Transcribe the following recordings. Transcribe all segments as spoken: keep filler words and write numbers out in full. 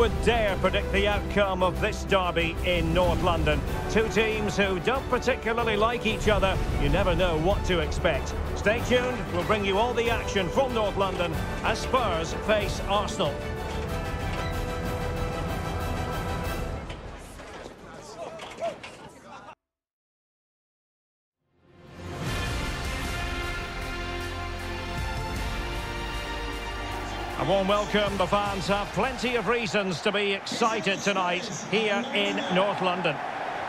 would dare predict the outcome of this derby in North London. Two teams who don't particularly like each other. You never know what to expect. Stay tuned. We'll bring you all the action from North London as Spurs face Arsenal. A warm welcome. The fans have plenty of reasons to be excited tonight here in North London.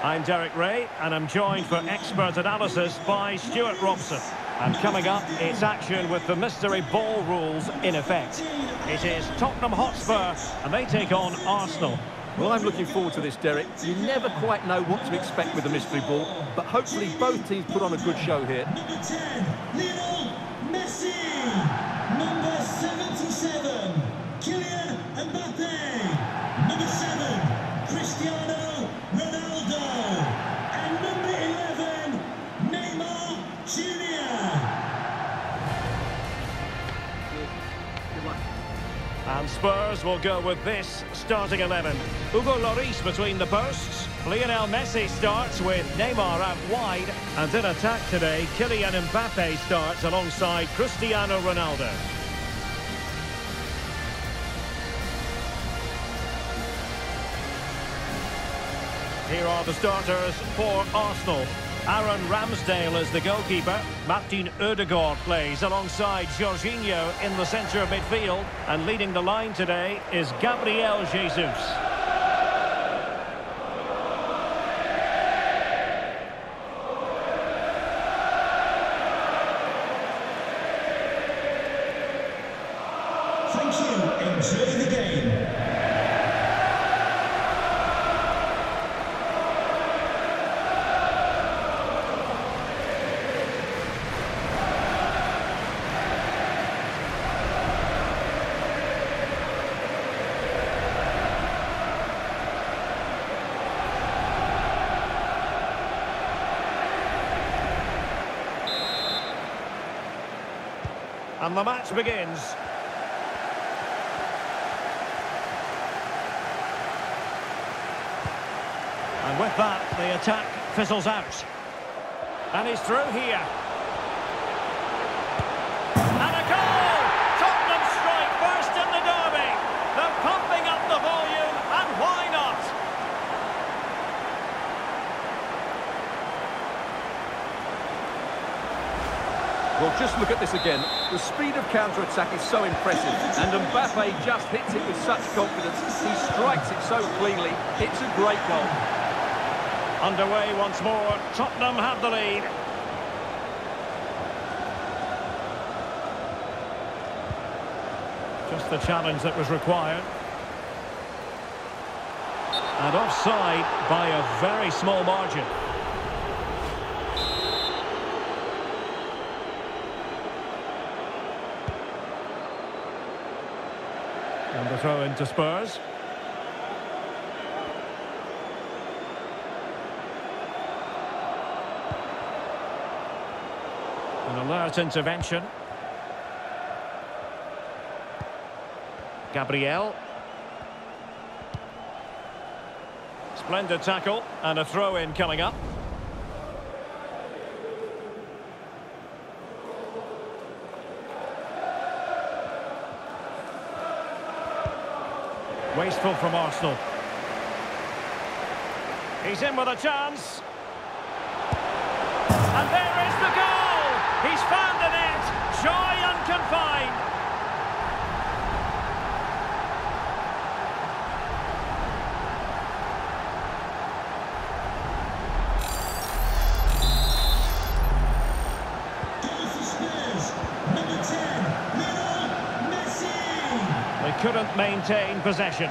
I'm Derek Ray, and I'm joined for expert analysis by Stuart Robson. And coming up, it's action with the mystery ball rules in effect. It is Tottenham Hotspur, and they take on Arsenal. Well, I'm looking forward to this, Derek. You never quite know what to expect with the mystery ball, but hopefully both teams put on a good show here. Number ten, Lionel Messi. Number seventy-seven, Kylian Mbappe. Number seven, Cristiano Ronaldo. And number eleven, Neymar Junior And Spurs will go with this starting eleven. Hugo Lloris between the posts. Lionel Messi starts with Neymar out wide, and in attack today, Kylian Mbappe starts alongside Cristiano Ronaldo. Here are the starters for Arsenal. Aaron Ramsdale is the goalkeeper. Martin Ødegaard plays alongside Jorginho in the centre of midfield, and leading the line today is Gabriel Jesus. And the match begins. And with that, the attack fizzles out. And he's through here. And a goal! Tottenham strike first in the derby. They're pumping up the volume, and why not? Well, just look at this again. The speed of counter-attack is so impressive, and Mbappe just hits it with such confidence. He strikes it so cleanly. It's a great goal. Underway once more. Tottenham have the lead. Just the challenge that was required. And offside by a very small margin. And the throw into Spurs. An alert intervention. Gabriel. Splendid tackle, and a throw in coming up. Wasteful from Arsenal. He's in with a chance. And there is the goal! He's found the net. Joy unconfined. Couldn't maintain possession.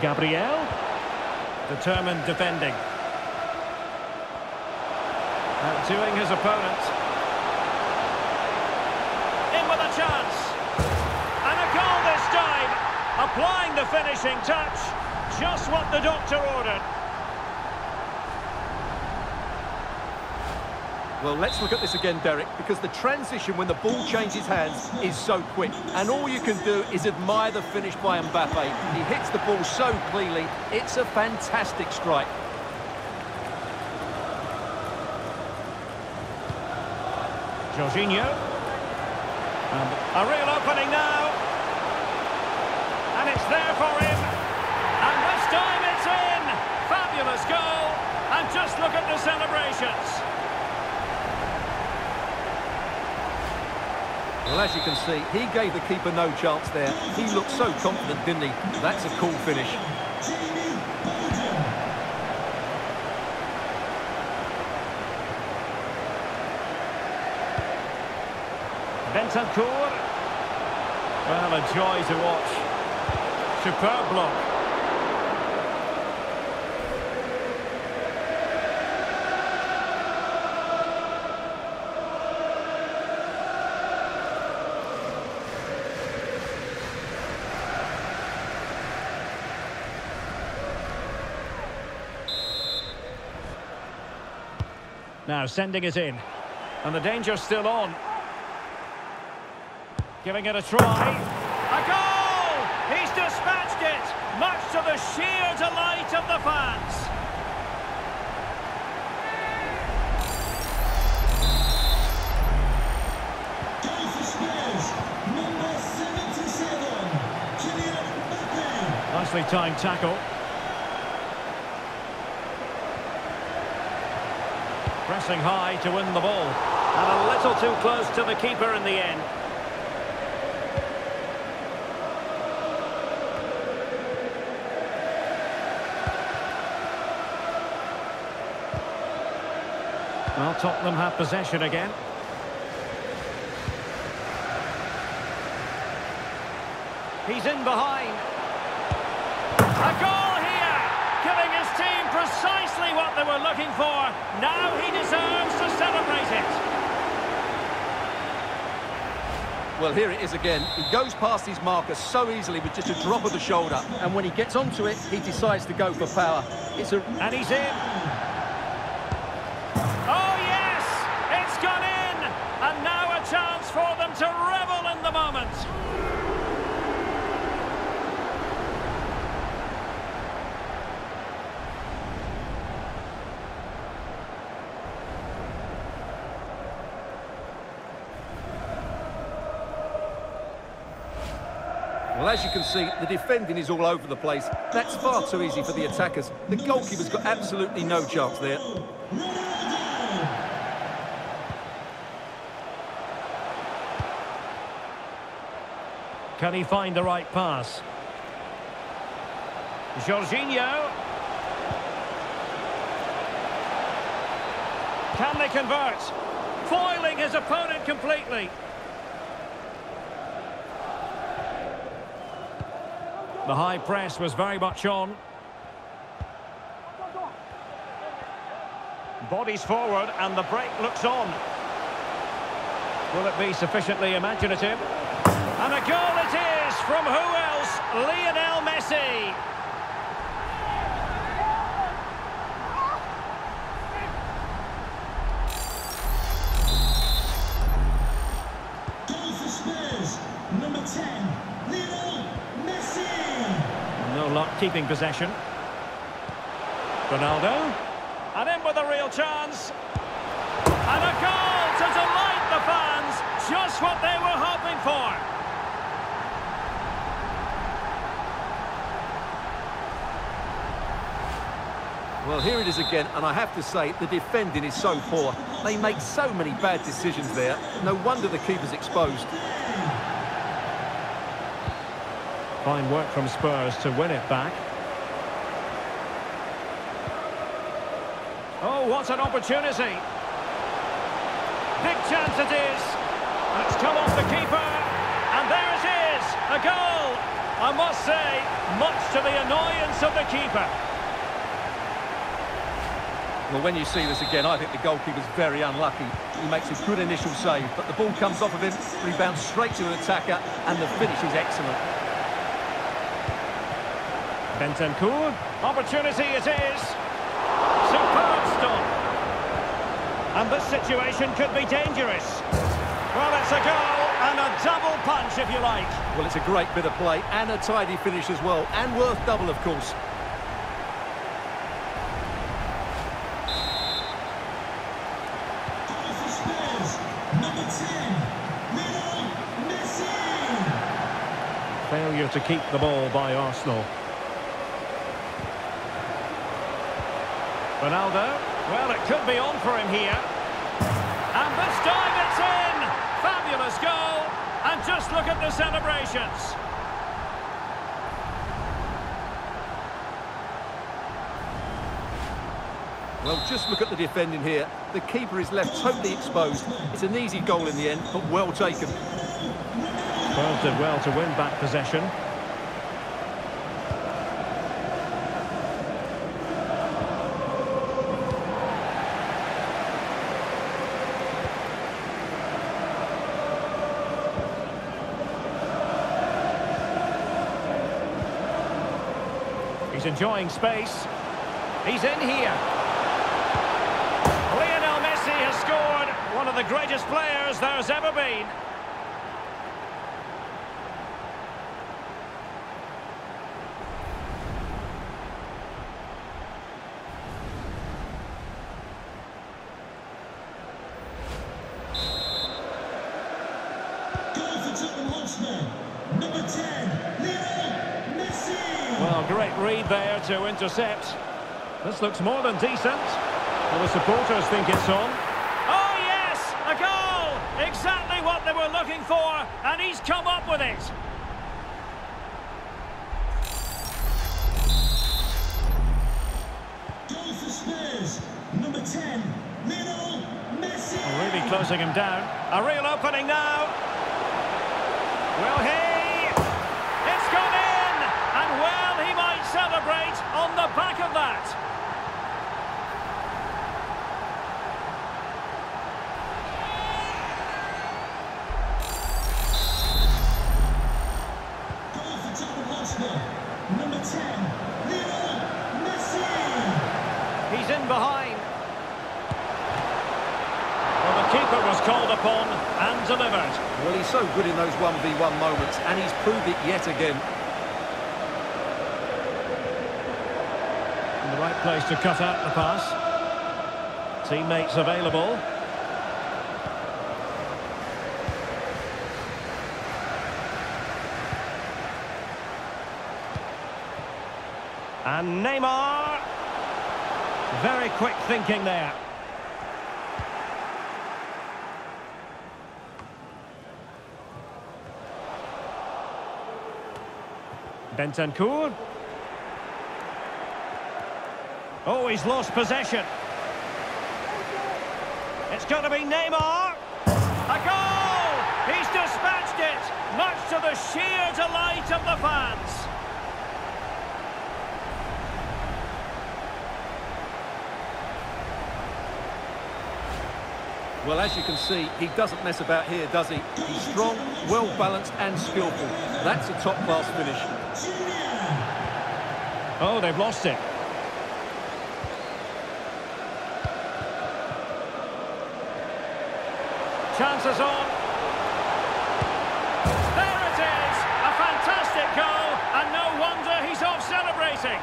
Gabriel, determined defending, outdoing his opponent. In with a chance, and a goal this time. Applying the finishing touch, just what the doctor ordered. Well, let's look at this again, Derek, because the transition when the ball changes hands is so quick. And all you can do is admire the finish by Mbappe. He hits the ball so cleanly. It's a fantastic strike. Jorginho. Um, a real opening now. And it's there for him. And this time it's in. Fabulous goal. And just look at the celebrations. Well, as you can see, he gave the keeper no chance there. He looked so confident, didn't he? That's a cool finish. Bentancur. Well, a joy to watch. Superb block. Now sending it in, and the danger's still on. Giving it a try. A goal! He's dispatched it, much to the sheer delight of the fans. Number seventy-seven, Kylian Mbappe. Nicely timed tackle. Pressing high to win the ball. And a little too close to the keeper in the end. Well, Tottenham have possession again. He's in behind. A goal here! Giving his team precisely what they were looking for. Now he deserves to celebrate it. Well, here it is again. He goes past his marker so easily with just a drop of the shoulder. And when he gets onto it, he decides to go for power. It's a... And he's in. Oh, yes! It's gone in! And now a chance for them to revel in the moment. Well, as you can see, the defending is all over the place. That's far too easy for the attackers. The goalkeeper's got absolutely no chance there. Can he find the right pass? Jorginho. Can they convert? Foiling his opponent completely. The high press was very much on. Bodies forward and the break looks on. Will it be sufficiently imaginative? And a goal it is from who else? Lionel Messi. Goal for Spurs, number ten, Lionel Messi. No luck keeping possession. Ronaldo. And in with a real chance. And a goal to delight the fans. Just what they were hoping for. Well, here it is again, and I have to say, the defending is so poor. They make so many bad decisions there. No wonder the keeper's exposed. Fine work from Spurs to win it back. Oh, what an opportunity. Big chance it is. It's come off the keeper. And there it is. A goal. I must say, much to the annoyance of the keeper. Well, when you see this again, I think the goalkeeper's very unlucky. He makes a good initial save, but the ball comes off of him, rebounds straight to an attacker, and the finish is excellent. Bentancur, opportunity it is. Superb stop. And this situation could be dangerous. Well, it's a goal and a double punch, if you like. Well, it's a great bit of play and a tidy finish as well, and worth double, of course. Failure to keep the ball by Arsenal. Ronaldo. Well, it could be on for him here. And this time it's in! Fabulous goal! And just look at the celebrations. Well, just look at the defending here. The keeper is left totally exposed. It's an easy goal in the end, but well taken. Spurs did well to win back possession. He's enjoying space. He's in here. Lionel Messi has scored, one of the greatest players there's ever been. Great read there to intercept. This looks more than decent. Well, the supporters think it's on. Oh, yes! A goal! Exactly what they were looking for, and he's come up with it. Goal for Spurs, number ten, Lionel Messi. Really closing him down. A real opening now. Well, here. Celebrate on the back of that. Goal for Tottenham, number ten, Lionel Messi. He's in behind. Well, the keeper was called upon and delivered. Well, he's so good in those one v one moments, and he's proved it yet again. Right place to cut out the pass. Teammates available. And Neymar. Very quick thinking there. Bentancur. Oh, he's lost possession. It's going to be Neymar. A goal! He's dispatched it, much to the sheer delight of the fans. Well, as you can see, he doesn't mess about here, does he? He's strong, well-balanced and skillful. That's a top-class finish. Oh, they've lost it. Chances on. There it is! A fantastic goal, and no wonder he's off celebrating.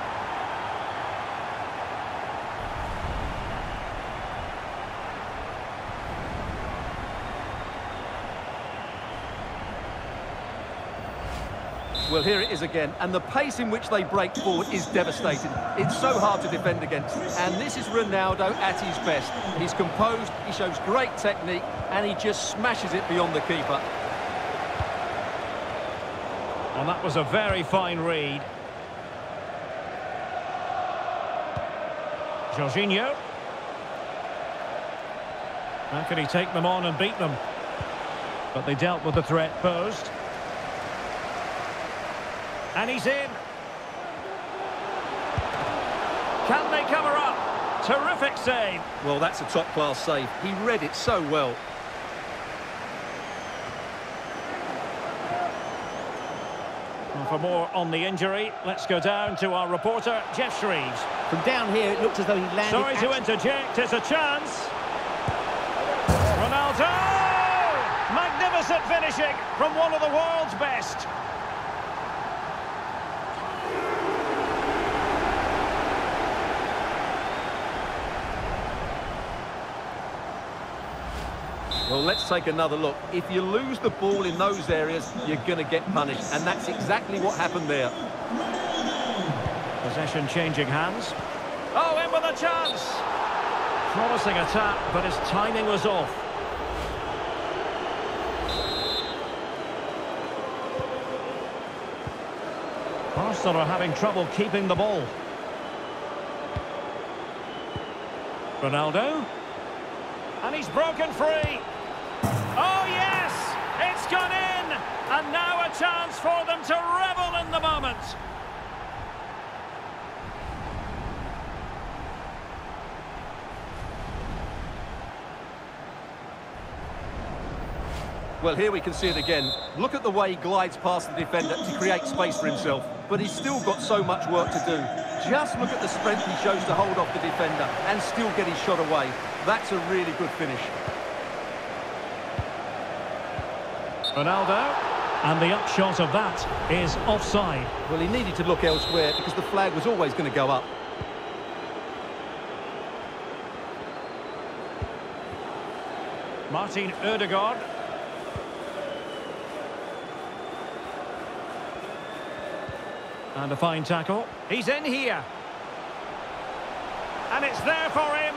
Well, here it is again, and the pace in which they break forward is devastating. It's so hard to defend against, and this is Ronaldo at his best. He's composed, he shows great technique, and he just smashes it beyond the keeper. And that was a very fine read. Jorginho. How can he take them on and beat them? But they dealt with the threat posed. And he's in. Can they cover up? Terrific save. Well, that's a top-class save. He read it so well. And for more on the injury, let's go down to our reporter, Geoff Shreves. From down here, it looks as though he landed... Sorry to interject, it's a chance. at finishing from one of the world's best. Well, let's take another look. If you lose the ball in those areas, you're going to get punished. And that's exactly what happened there. Possession changing hands. Oh, in with a chance. Promising attack, but his timing was off. Arsenal are having trouble keeping the ball. Ronaldo. And he's broken free. Oh, yes! It's gone in! And now a chance for them to revel in the moment. Well, here we can see it again. Look at the way he glides past the defender to create space for himself. But he's still got so much work to do. Just look at the strength he shows to hold off the defender and still get his shot away. That's a really good finish. Ronaldo. And the upshot of that is offside. Well, he needed to look elsewhere because the flag was always going to go up. Martin Ødegaard. And a fine tackle. He's in here. And it's there for him.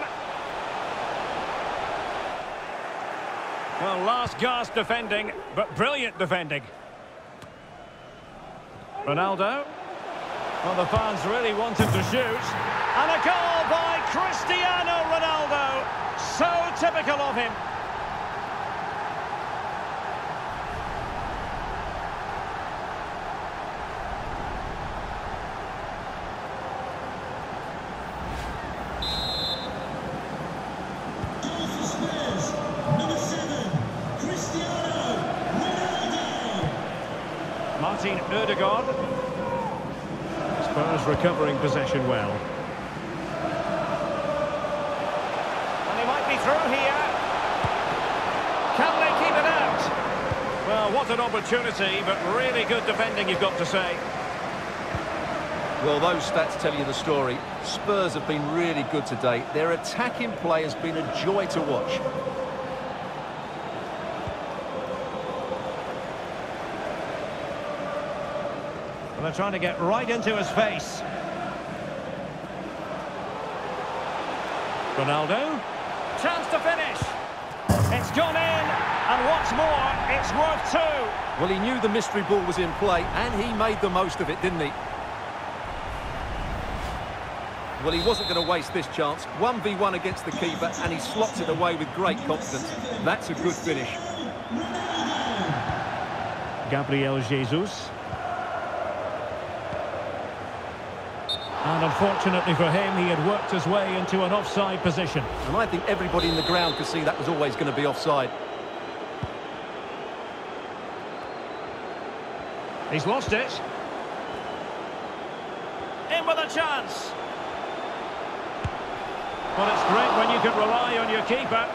Well, last gasp defending, but brilliant defending. Ronaldo. Well, the fans really want him to shoot. And a goal by Cristiano Ronaldo. So typical of him. Martin Ødegaard. Spurs recovering possession well. And they might be through here. Can they keep it out? Well, what an opportunity, but really good defending, you've got to say. Well, those stats tell you the story. Spurs have been really good today. Their attacking play has been a joy to watch. They're trying to get right into his face. Ronaldo. Chance to finish. It's gone in. And what's more, it's worth two. Well, he knew the mystery ball was in play, and he made the most of it, didn't he? Well, he wasn't going to waste this chance. one v one against the keeper, and he slots it away with great confidence. That's a good finish. Gabriel Jesus. And unfortunately for him, he had worked his way into an offside position. And I think everybody in the ground could see that was always going to be offside. He's lost it. In with a chance. Well, it's great when you can rely on your keeper.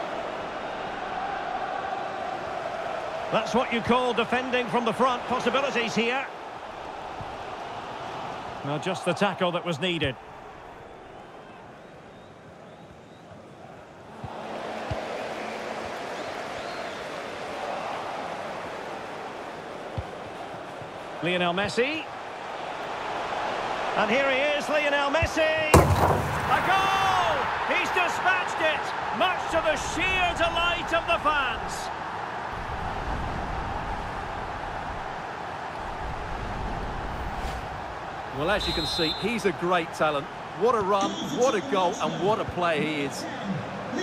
That's what you call defending from the front. Possibilities here. Well, just the tackle that was needed. Lionel Messi. And here he is, Lionel Messi. A goal! He's dispatched it, much to the sheer delight of the fans. Well, as you can see, he's a great talent. What a run, what a goal, and what a player he is. He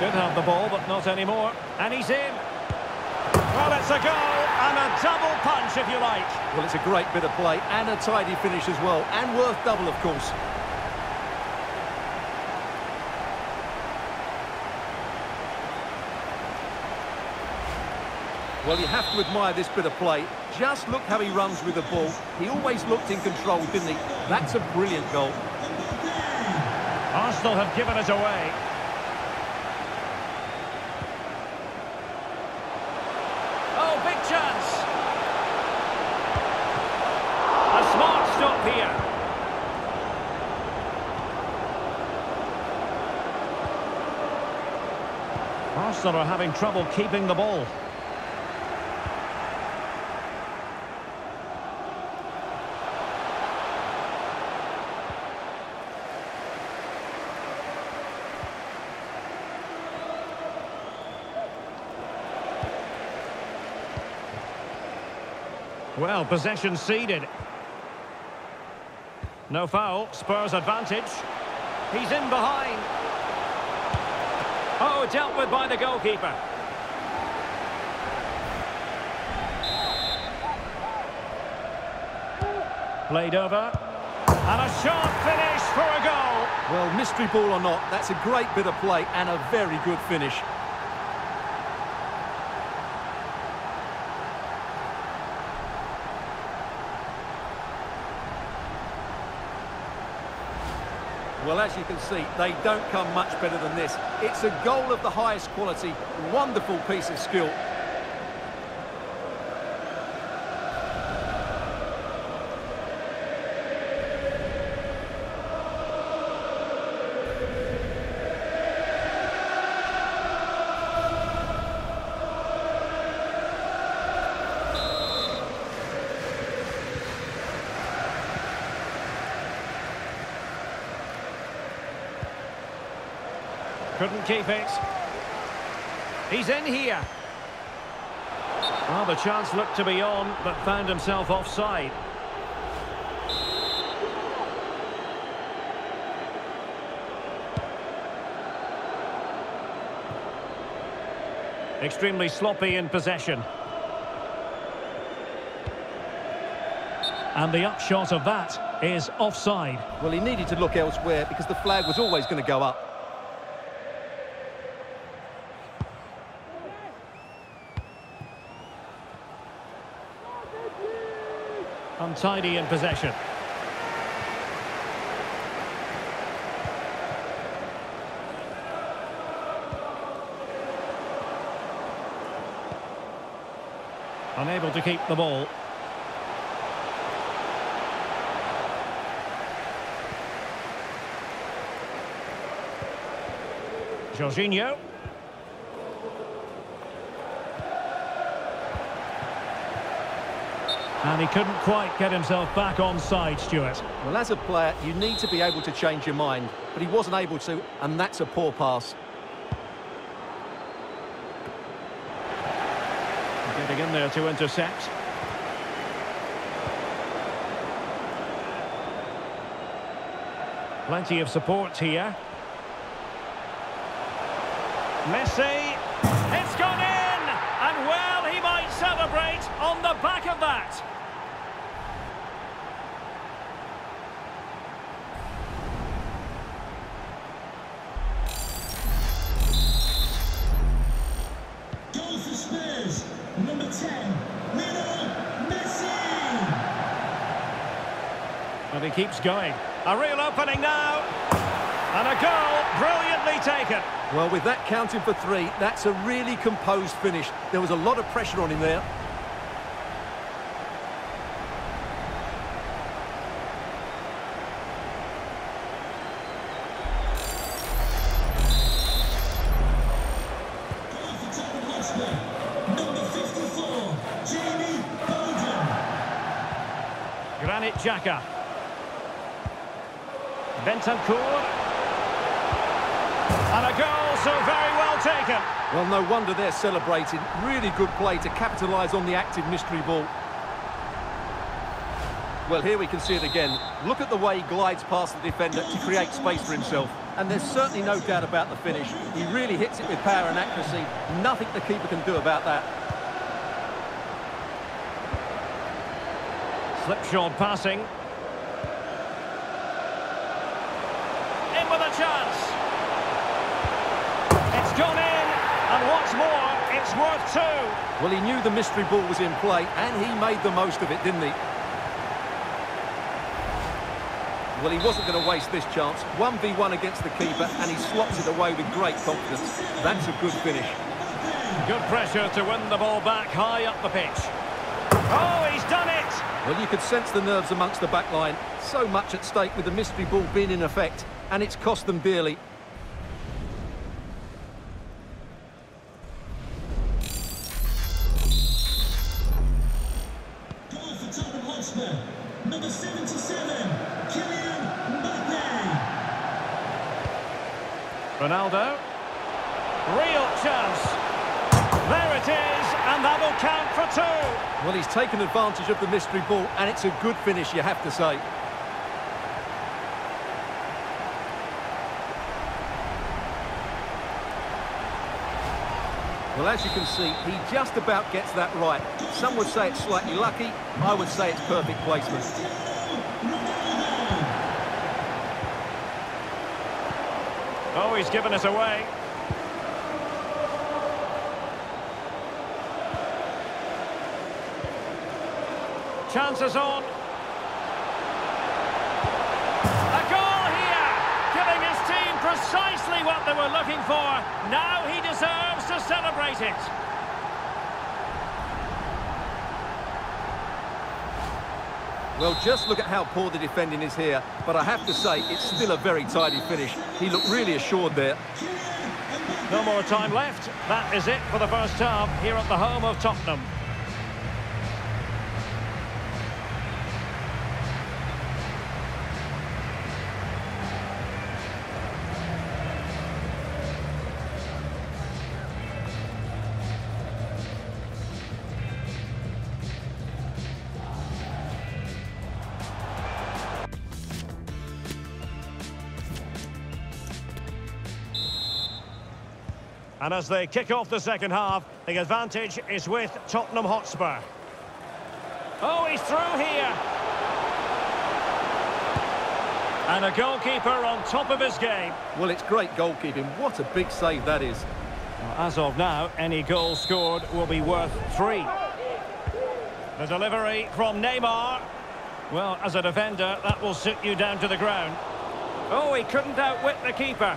did have the ball, but not anymore. And he's in. Well, it's a goal and a double punch, if you like. Well, it's a great bit of play and a tidy finish as well, and worth double, of course. Well, you have to admire this bit of play. Just look how he runs with the ball. He always looked in control, didn't he? That's a brilliant goal. Arsenal have given it away. chance. A smart stop here. Arsenal are having trouble keeping the ball. Well, possession ceded. No foul. Spurs advantage. He's in behind. Oh, dealt with by the goalkeeper. Played over. And a sharp finish for a goal. Well, mystery ball or not, that's a great bit of play and a very good finish. Well, as you can see, they don't come much better than this. It's a goal of the highest quality, wonderful piece of skill. Couldn't keep it. He's in here. Well, the chance looked to be on, but found himself offside. Extremely sloppy in possession. And the upshot of that is offside. Well, he needed to look elsewhere because the flag was always going to go up. Untidy in possession. Unable to keep the ball. Jorginho. And he couldn't quite get himself back on side, Stuart. Well, as a player, you need to be able to change your mind, but he wasn't able to, and that's a poor pass. Getting in there to intercept. Plenty of support here. Messi. It's gone in! And well, he might celebrate on the back of that. Goal for Spurs, number ten, Lionel Messi. And he keeps going. A real opening now. And a goal brilliantly taken. Well, with that counting for three, that's a really composed finish. There was a lot of pressure on him there. Granit Xhaka. Bentancur. And a goal so very well taken. Well, no wonder they're celebrating. Really good play to capitalise on the active mystery ball. Well, here we can see it again. Look at the way he glides past the defender to create space for himself. And there's certainly no doubt about the finish. He really hits it with power and accuracy. Nothing the keeper can do about that. Slipshod passing. In with a chance. It's gone in, and what's more, it's worth two. Well, he knew the mystery ball was in play, and he made the most of it, didn't he? Well, he wasn't going to waste this chance. one v one against the keeper, and he slots it away with great confidence. That's a good finish. Good pressure to win the ball back high up the pitch. Oh, he's done it! Well, you could sense the nerves amongst the back line. So much at stake with the mystery ball being in effect, and it's cost them dearly. Goal for Tottenham Hotspur, number seventy-seven, Kylian Mbappe. Ronaldo. Real chance. There it is, and that'll count for two. Well, he's taken advantage of the mystery ball, and it's a good finish, you have to say. Well, as you can see, he just about gets that right. Some would say it's slightly lucky. I would say it's perfect placement. Oh, he's given us away. Chances on. A goal here, giving his team precisely what they were looking for. Now he deserves to celebrate it. Well, just look at how poor the defending is here, but I have to say it's still a very tidy finish. He looked really assured there. No more time left. That is it for the first half here at the home of Tottenham. And as they kick off the second half, the advantage is with Tottenham Hotspur. Oh, he's through here. And a goalkeeper on top of his game. Well, it's great goalkeeping. What a big save that is. Well, as of now, any goal scored will be worth three. The delivery from Neymar. Well, as a defender, that will sit you down to the ground. Oh, he couldn't outwit the keeper.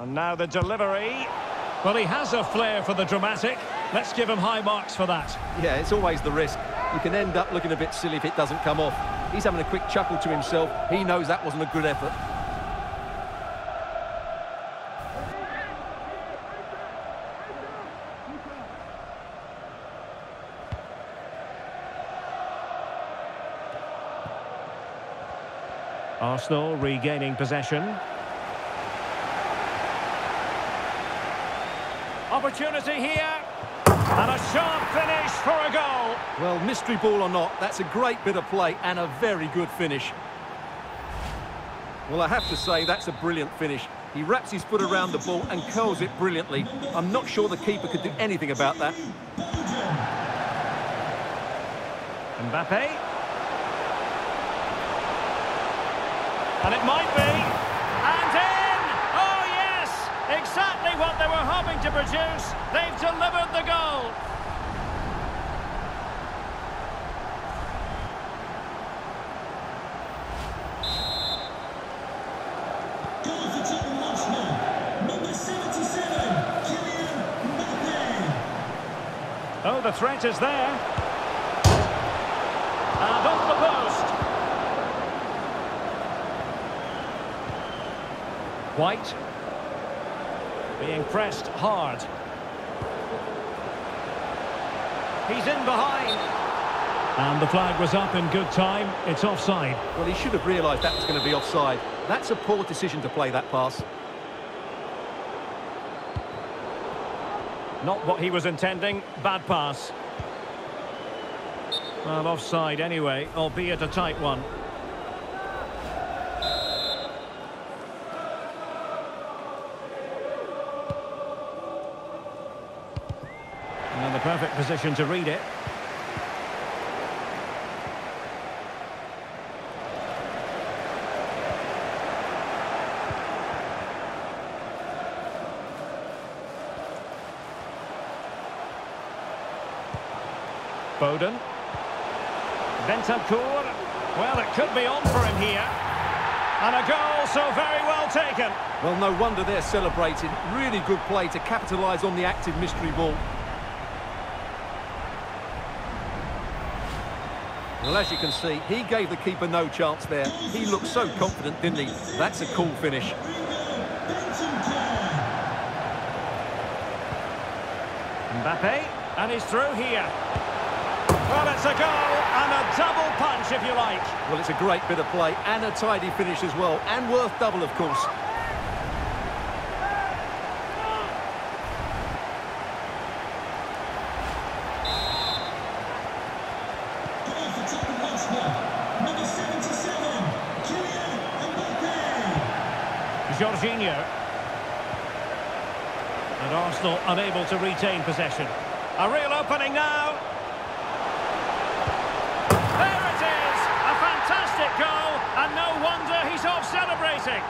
And now the delivery. Well, he has a flair for the dramatic. Let's give him high marks for that. Yeah, it's always the risk. You can end up looking a bit silly if it doesn't come off. He's having a quick chuckle to himself. He knows that wasn't a good effort. Arsenal regaining possession. Opportunity here, and a sharp finish for a goal. Well, mystery ball or not, that's a great bit of play and a very good finish. Well, I have to say that's a brilliant finish. He wraps his foot around the ball and curls it brilliantly. I'm not sure the keeper could do anything about that. Mbappe. And it might be. Exactly what they were hoping to produce. They've delivered the goal. Goal for Tottenham Hotspur, number seventy-seven, Kylian Mbappe. Oh, the threat is there. And off the post. White. Being pressed hard. He's in behind. And the flag was up in good time. It's offside. Well, he should have realised that was going to be offside. That's a poor decision to play that pass. Not what he was intending. Bad pass. Well, offside anyway, albeit a tight one. Perfect position to read it. Foden. Bentancur. Well, it could be on for him here. And a goal so very well taken. Well, no wonder they're celebrating. Really good play to capitalise on the active mystery ball. Well, as you can see, he gave the keeper no chance there. He looked so confident, didn't he? That's a cool finish. Mbappe, and he's through here. Well, it's a goal and a double punch, if you like. Well, it's a great bit of play and a tidy finish as well, and worth double, of course. Jorginho. And Arsenal unable to retain possession. A real opening now. There it is! A fantastic goal, and no wonder he's off celebrating.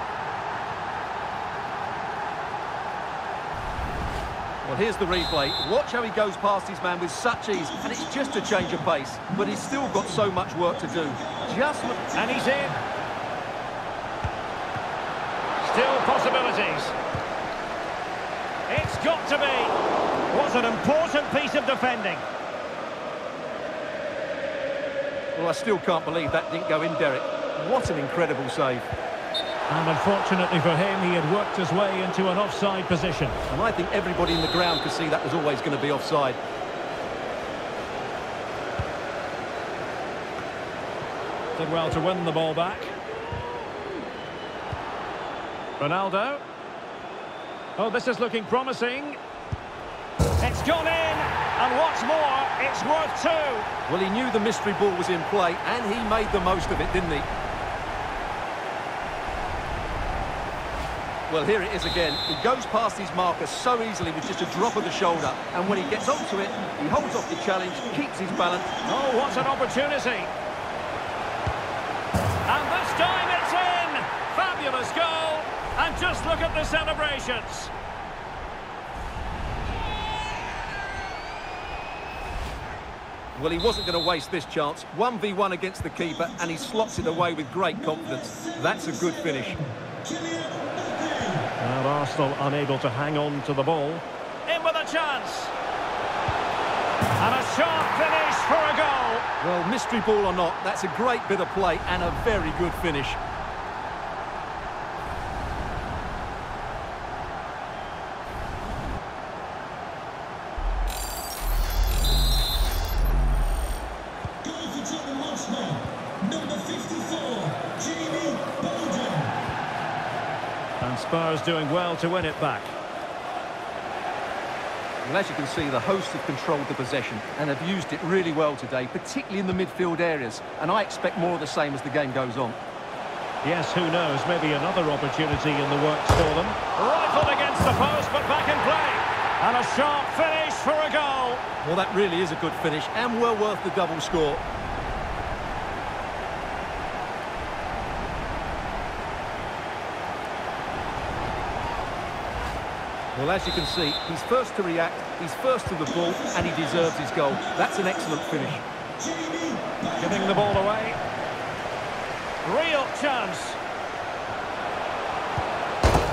Well, here's the replay. Watch how he goes past his man with such ease, and it's just a change of pace, but he's still got so much work to do. Just look, and he's in. Still possibilities. It's got to be. What an important piece of defending. Well, I still can't believe that didn't go in, Derek. What an incredible save. And unfortunately for him, he had worked his way into an offside position. And I think everybody in the ground could see that was always going to be offside. Did well to win the ball back. Ronaldo. Oh, this is looking promising. It's gone in, and what's more, it's worth two. Well, he knew the mystery ball was in play, and he made the most of it, didn't he? Well, here it is again. He goes past his marker so easily with just a drop of the shoulder, and when he gets onto it, he holds off the challenge, keeps his balance. Oh, what an opportunity. And this time it's in. Fabulous goal. And just look at the celebrations. Well, he wasn't going to waste this chance. one v one against the keeper, and he slots it away with great confidence. That's a good finish. And Arsenal unable to hang on to the ball. In with a chance. And a sharp finish for a goal. Well, mystery ball or not, that's a great bit of play and a very good finish. Spurs doing well to win it back. Well, as you can see, the hosts have controlled the possession and have used it really well today, particularly in the midfield areas, and I expect more of the same as the game goes on. Yes, who knows, maybe another opportunity in the works for them. Rifled against the post, but back in play. And a sharp finish for a goal. Well, that really is a good finish and well worth the double score. Well, as you can see, he's first to react, he's first to the ball, and he deserves his goal. That's an excellent finish. Giving the ball away. Real chance.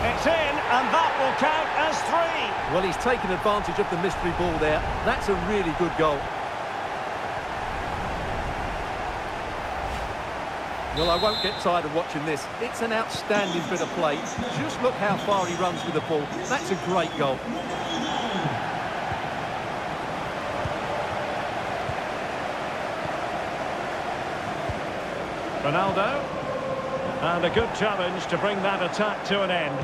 It's in, and that will count as three. Well, he's taken advantage of the mystery ball there. That's a really good goal. Well, I won't get tired of watching this. It's an outstanding bit of play. Just look how far he runs with the ball. That's a great goal. Ronaldo. And a good challenge to bring that attack to an end.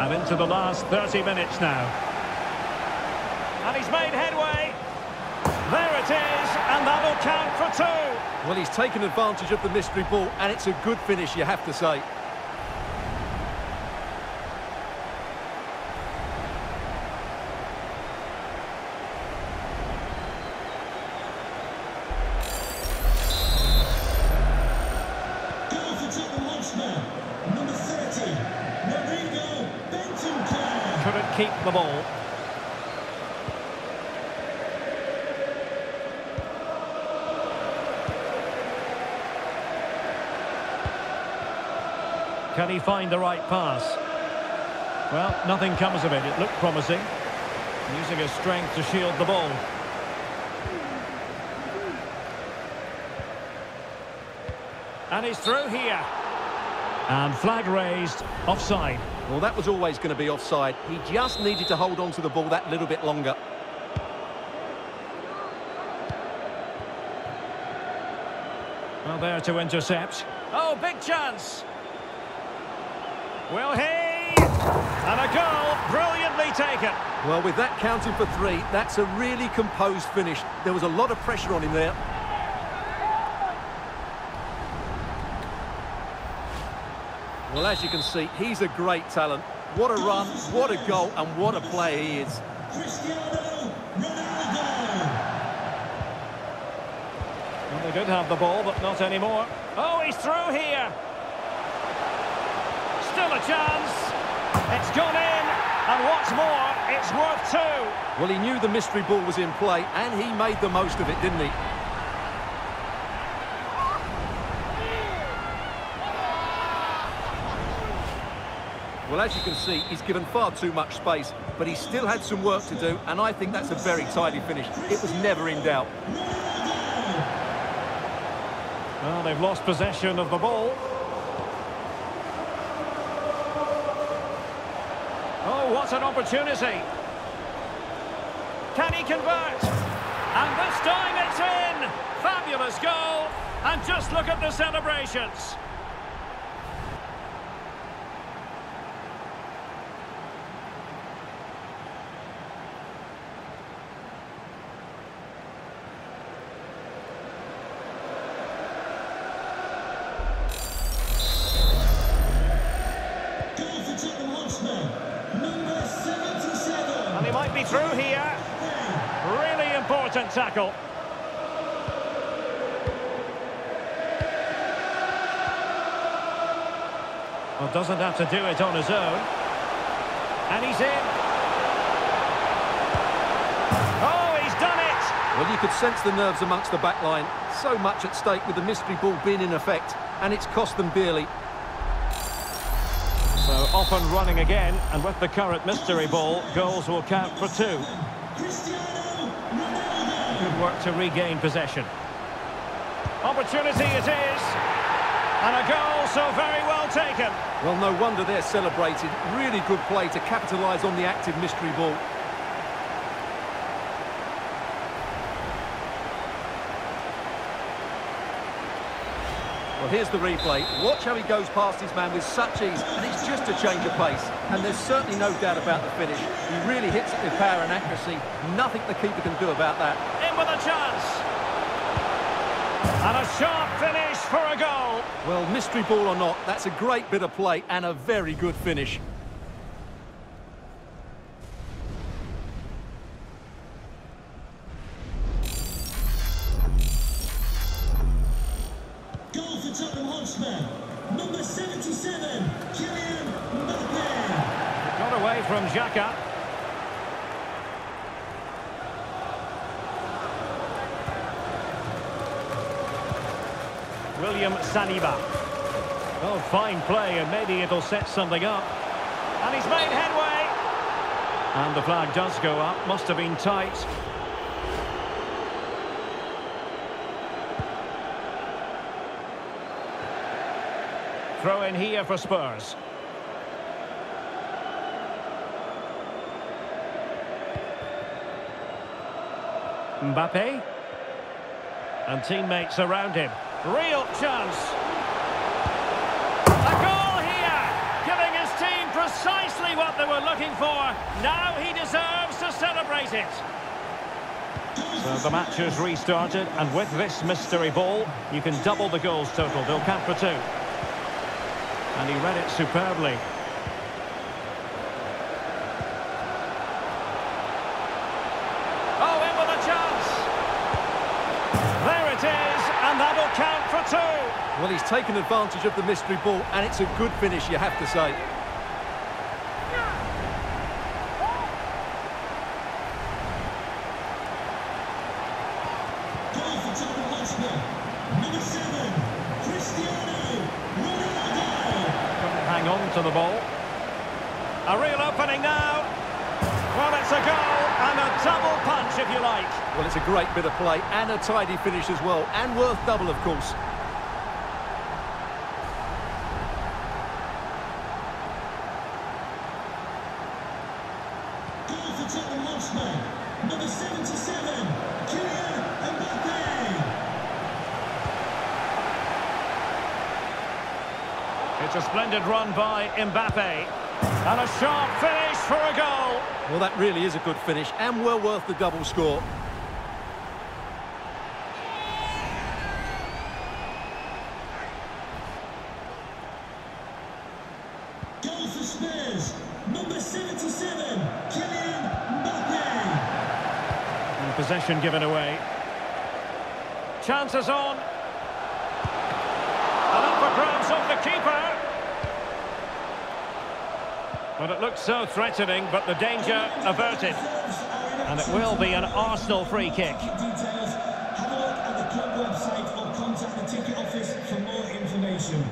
And into the last thirty minutes now. And he's made headway. There it is, and that'll count for two. Well, he's taken advantage of the mystery ball, and it's a good finish, you have to say. Goal for number thirty, Rodrigo. keep the ball. Can he find the right pass? Well, nothing comes of it. It looked promising. Using his strength to shield the ball. And he's through here. And flag raised, offside. Well, that was always going to be offside. He just needed to hold on to the ball that little bit longer. Well, there to intercept. Oh, big chance. Will he? And a goal brilliantly taken. Well, with that counting for three, that's a really composed finish. There was a lot of pressure on him there. Well, as you can see, he's a great talent. What a run, what a goal, and what a player he is. Cristiano Ronaldo. Well, they did have the ball, but not anymore. Oh, he's through here. Still a chance. It's gone in, and what's more, it's worth two. Well, he knew the mystery ball was in play, and he made the most of it, didn't he? Well, as you can see, he's given far too much space, but he still had some work to do, and I think that's a very tidy finish. It was never in doubt. Well, they've lost possession of the ball. Oh, what an opportunity. Can he convert? And this time it's in. Fabulous goal. And just look at the celebrations. Through here, really important tackle. Well, doesn't have to do it on his own, and he's in. Oh, he's done it. Well, you could sense the nerves amongst the back line. So much at stake with the mystery ball being in effect, and it's cost them dearly. So off and running again, and with the current mystery ball, goals will count for two. Good work to regain possession. Opportunity it is, and a goal so very well taken. Well, no wonder they're celebrated. Really good play to capitalise on the active mystery ball. Well, here's the replay. Watch how he goes past his man with such ease, and it's just a change of pace. And there's certainly no doubt about the finish. He really hits it with power and accuracy. Nothing the keeper can do about that. In with a chance. And a sharp finish for a goal. Well, mystery ball or not, that's a great bit of play and a very good finish. Number seventy-seven, Kylian Mbappe. Got away from Xhaka. William Saliba. Oh, fine play, and maybe it'll set something up. And he's made headway. And the flag does go up. Must have been tight. Throw in here for Spurs. Mbappe. And teammates around him. Real chance. A goal here. Giving his team precisely what they were looking for. Now he deserves to celebrate it. So the match has restarted. And with this mystery ball, you can double the goals total. They'll count for two. And he read it superbly. Oh, in with a chance. There it is, and that'll count for two. Well, he's taken advantage of the mystery ball, and it's a good finish, you have to say. to the ball. A real opening now. Well, it's a goal and a double punch, if you like. Well, it's a great bit of play and a tidy finish as well, and worth double, of course. Number seventy-seven, Kylian Mbappe. It's a splendid run by Mbappe. And a sharp finish for a goal. Well, that really is a good finish and well worth the double score. Goal for Spurs, number seventy-seven, Kylian Mbappe. Possession given away. Chances on. And up for grabs off the keeper. But it looks so threatening, but the danger averted. And it will be an Arsenal free kick. Details, have a look at the club website or contact the ticket office for more information.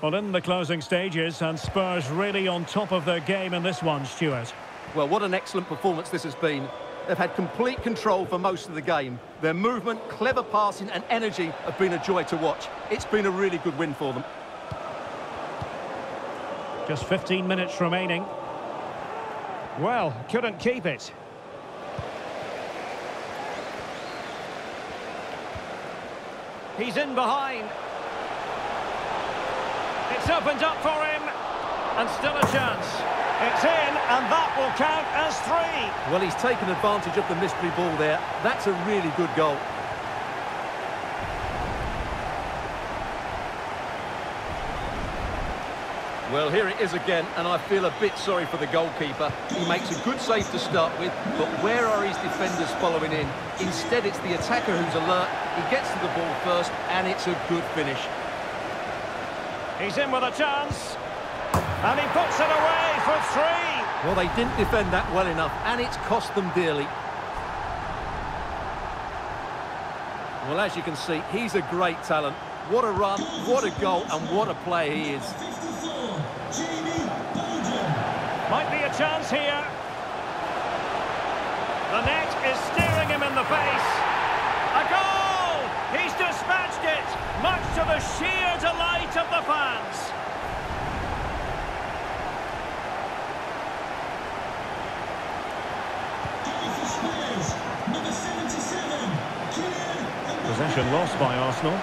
Well, in the closing stages, and Spurs really on top of their game in this one, Stuart. Well, what an excellent performance this has been. They've had complete control for most of the game. Their movement, clever passing and energy have been a joy to watch. It's been a really good win for them. Just fifteen minutes remaining. Well, couldn't keep it. He's in behind. It's opened up for him, and still a chance. It's in, and that will count as three. Well, he's taken advantage of the mystery ball there. That's a really good goal. Well, here it is again, and I feel a bit sorry for the goalkeeper. He makes a good save to start with, but where are his defenders following in? Instead, it's the attacker who's alert. He gets to the ball first, and it's a good finish. He's in with a chance, and he puts it away for three. Well, they didn't defend that well enough, and it's cost them dearly. Well, as you can see, he's a great talent. What a run, what a goal, and what a player he is. Might be a chance here. The net is staring him in the face. A goal! He's dispatched it, much to the sheer delight of the fans. Possession lost by Arsenal.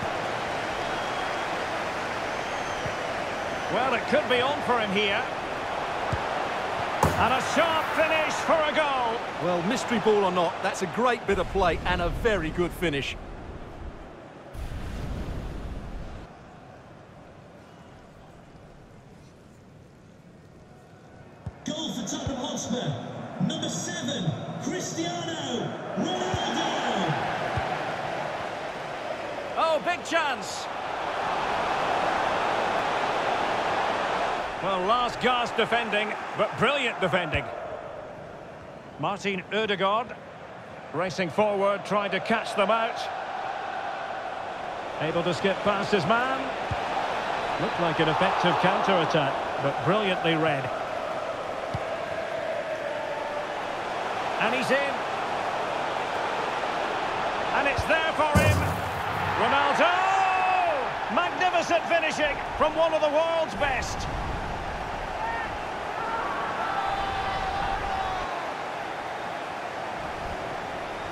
Well, it could be on for him here. And a sharp finish for a goal. Well, mystery ball or not, that's a great bit of play and a very good finish. Number seven, Cristiano Ronaldo. Oh, big chance. Well, last gasp defending, but brilliant defending. Martin Ødegaard racing forward, trying to catch them out. Able to skip past his man. Looked like an effective counter-attack, but brilliantly read. And he's in. And it's there for him. Ronaldo! Magnificent finishing from one of the world's best.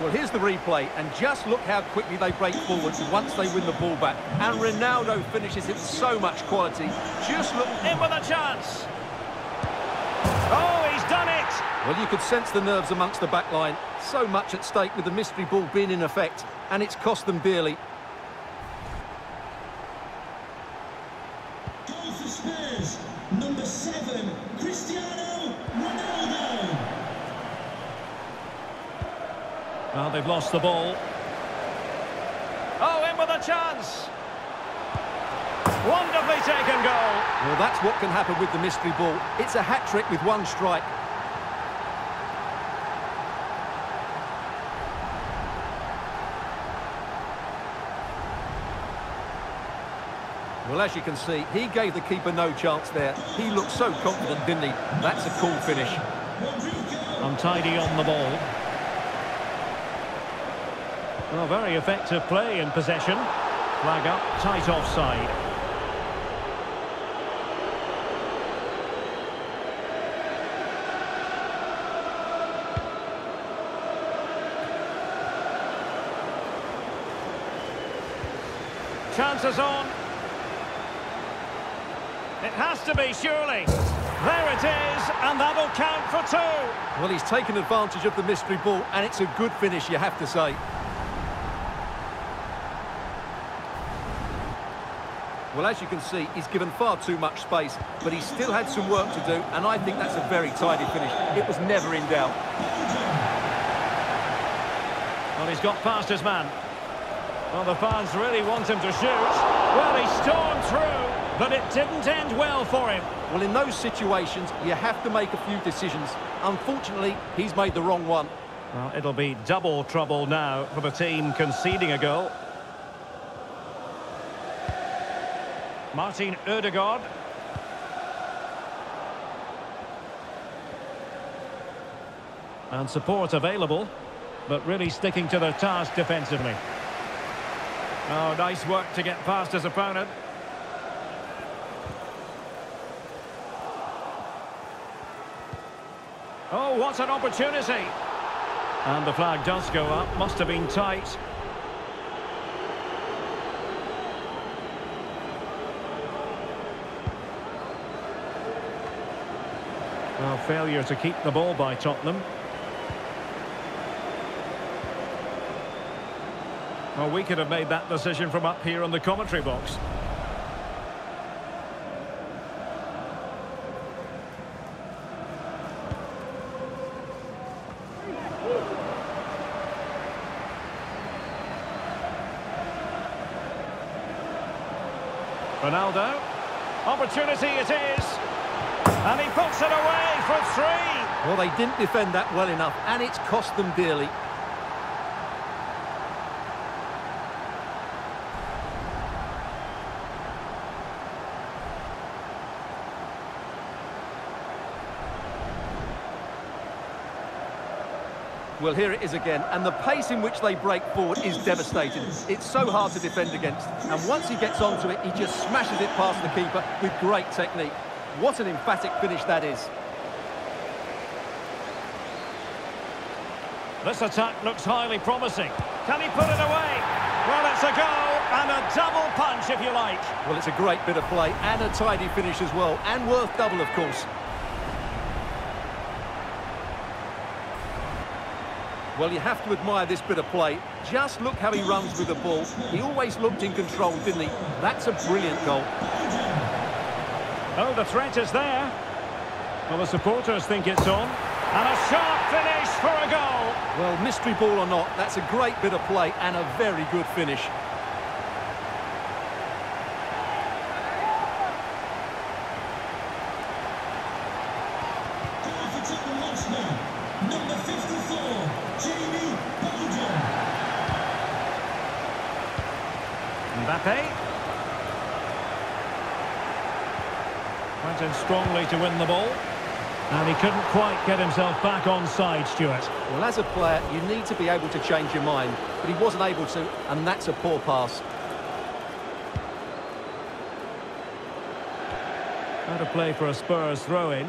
Well, here's the replay. And just look how quickly they break forwards once they win the ball back. And Ronaldo finishes it with so much quality. Just look in with a chance. Oh, he's done it! Well, you could sense the nerves amongst the back line. So much at stake with the mystery ball being in effect, and it's cost them dearly. Goal for Spurs, number seven, Cristiano Ronaldo. Well, they've lost the ball. Oh, in with a chance. Wonderfully taken goal. Well, that's what can happen with the mystery ball. It's a hat-trick with one strike. Well, as you can see, he gave the keeper no chance there. He looked so confident, didn't he? That's a cool finish. Untidy on the ball. Well, very effective play in possession. Flag up, tight offside. Chances on. It has to be, surely. There it is, and that'll count for two. Well, he's taken advantage of the mystery ball, and it's a good finish, you have to say. Well, as you can see, he's given far too much space, but he still had some work to do, and I think that's a very tidy finish. It was never in doubt. Well, he's got past his man. Well, the fans really want him to shoot. Well, he stormed through, but it didn't end well for him. Well, in those situations, you have to make a few decisions. Unfortunately, he's made the wrong one. Well, it'll be double trouble now for the team conceding a goal. Martin Ødegaard. And support available, but really sticking to their task defensively. Oh, nice work to get past his opponent. Oh, what an opportunity! And the flag does go up, must have been tight. Well, failure to keep the ball by Tottenham. Well, we could have made that decision from up here on the commentary box. Ronaldo. Opportunity it is. And he puts it away for three. Well, they didn't defend that well enough, and it's cost them dearly. Well, here it is again, and the pace in which they break forward is devastating. It's so hard to defend against. And once he gets onto it, he just smashes it past the keeper with great technique. What an emphatic finish that is. This attack looks highly promising. Can he put it away? Well, it's a goal and a double punch, if you like. Well, it's a great bit of play and a tidy finish as well, and worth double, of course. Well, you have to admire this bit of play. Just look how he runs with the ball. He always looked in control, didn't he? That's a brilliant goal. Oh, the threat is there. Well, the supporters think it's on. And a sharp finish for a goal. Well, mystery ball or not, that's a great bit of play and a very good finish. Mbappe. Went in strongly to win the ball, and he couldn't quite get himself back onside, Stuart. Well, as a player, you need to be able to change your mind, but he wasn't able to, and that's a poor pass. Out of play for a Spurs throw-in.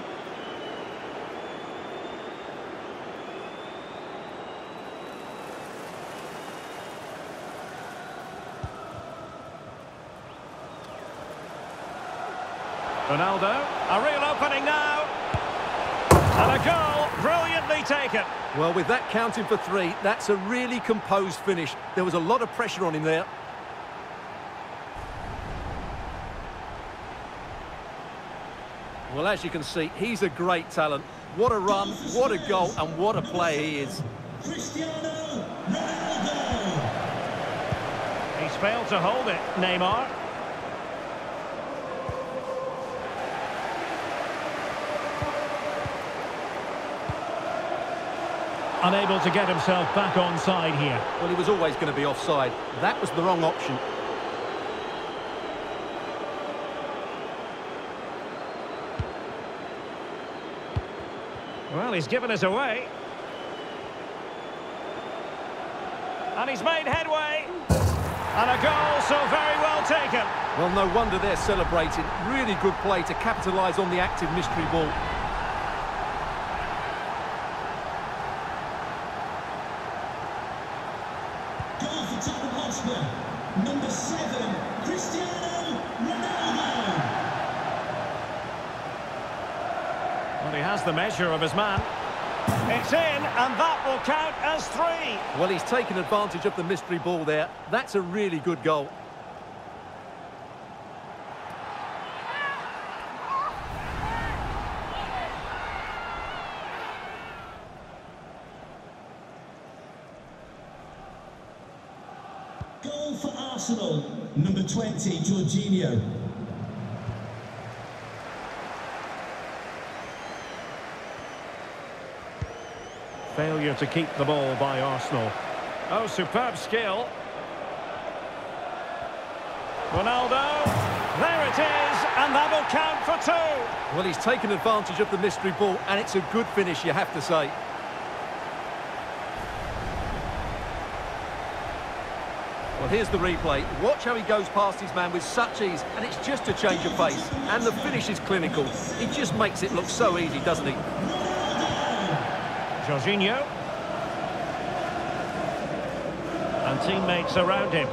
Ronaldo, a real opening now, and a goal brilliantly taken. Well, with that counting for three, that's a really composed finish. There was a lot of pressure on him there. Well, as you can see, he's a great talent. What a run, what a goal, and what a player he is. Cristiano Ronaldo. He's failed to hold it, Neymar. unable to get himself back on side here. Well, he was always going to be offside. That was the wrong option. Well, he's given us away. And he's made headway. And a goal so very well taken. Well, no wonder they're celebrating. Really good play to capitalise on the active mystery ball. Goal for Tottenham Hotspur, number seven, Cristiano Ronaldo. Well, he has the measure of his man. It's in, and that will count as three. Well, he's taken advantage of the mystery ball there. That's a really good goal. Goal for Arsenal, number twenty, Jorginho. Failure to keep the ball by Arsenal. Oh, superb skill. Ronaldo. There it is, and that'll count for two. Well, he's taken advantage of the mystery ball, and it's a good finish, you have to say. Well, here's the replay. Watch how he goes past his man with such ease, and it's just a change of pace. And the finish is clinical. He just makes it look so easy, doesn't he? Jorginho, and teammates around him.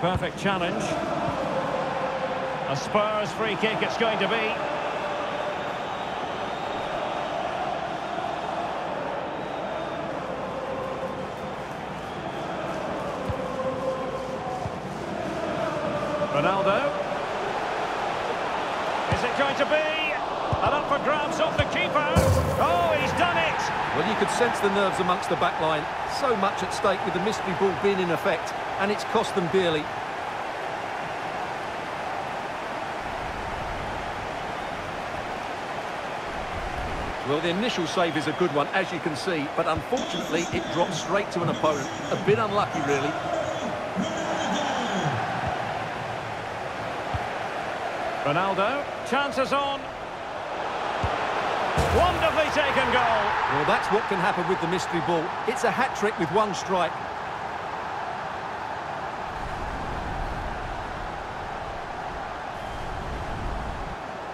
Perfect challenge. A Spurs free kick it's going to be. Ronaldo. Is it going to be? And up for grabs off the keeper. Oh, he's done it! Well, you could sense the nerves amongst the back line. So much at stake with the mystery ball being in effect, and it's cost them dearly. Well, the initial save is a good one, as you can see, but unfortunately it drops straight to an opponent. A bit unlucky, really. Ronaldo, chances on. Wonderfully taken goal. Well, that's what can happen with the mystery ball. It's a hat-trick with one strike.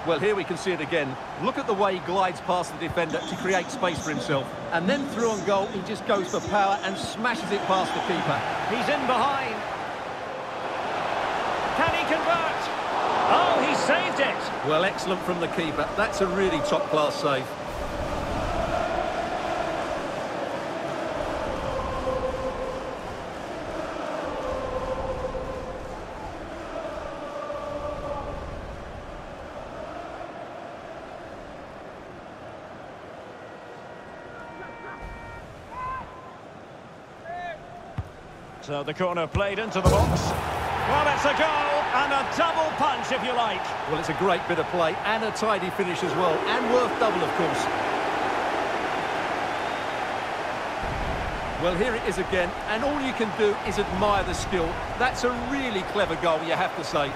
Well, here we can see it again. Look at the way he glides past the defender to create space for himself. And then through on goal, he just goes for power and smashes it past the keeper. He's in behind. Can he convert? Oh, he saved it! Well, excellent from the keeper. That's a really top-class save. So the corner played into the box. Well, it's a goal! And a double punch, if you like. Well, it's a great bit of play and a tidy finish as well, and worth double, of course. Well, here it is again, and all you can do is admire the skill. That's a really clever goal, you have to say.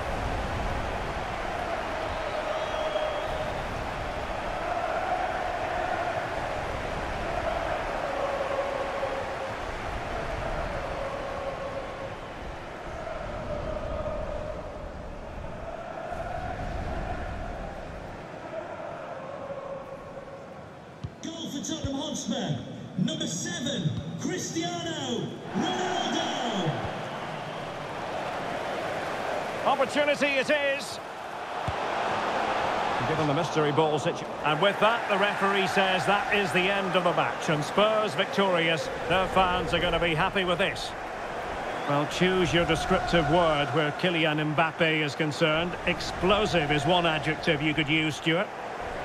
Tottenham Hotspur, number seven, Cristiano Ronaldo. Opportunity it is. Given the mystery ball situation. And with that, the referee says that is the end of the match. And Spurs victorious. Their fans are going to be happy with this. Well, choose your descriptive word where Kylian Mbappe is concerned. Explosive is one adjective you could use, Stuart.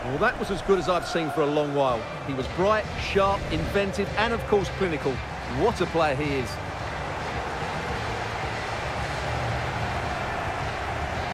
Well, that was as good as I've seen for a long while. He was bright, sharp, inventive, and, of course, clinical. What a player he is.